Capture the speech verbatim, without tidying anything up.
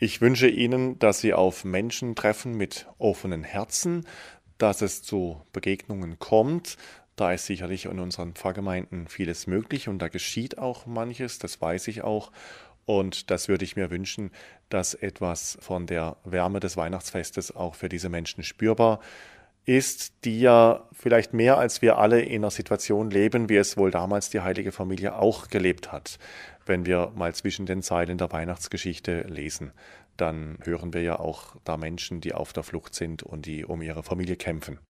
Ich wünsche Ihnen, dass Sie auf Menschen treffen mit offenen Herzen, dass es zu Begegnungen kommt. Da ist sicherlich in unseren Pfarrgemeinden vieles möglich und da geschieht auch manches, das weiß ich auch. Und das würde ich mir wünschen, dass etwas von der Wärme des Weihnachtsfestes auch für diese Menschen spürbar ist, die ja vielleicht mehr als wir alle in einer Situation leben, wie es wohl damals die Heilige Familie auch gelebt hat. Wenn wir mal zwischen den Zeilen der Weihnachtsgeschichte lesen, dann hören wir ja auch da Menschen, die auf der Flucht sind und die um ihre Familie kämpfen.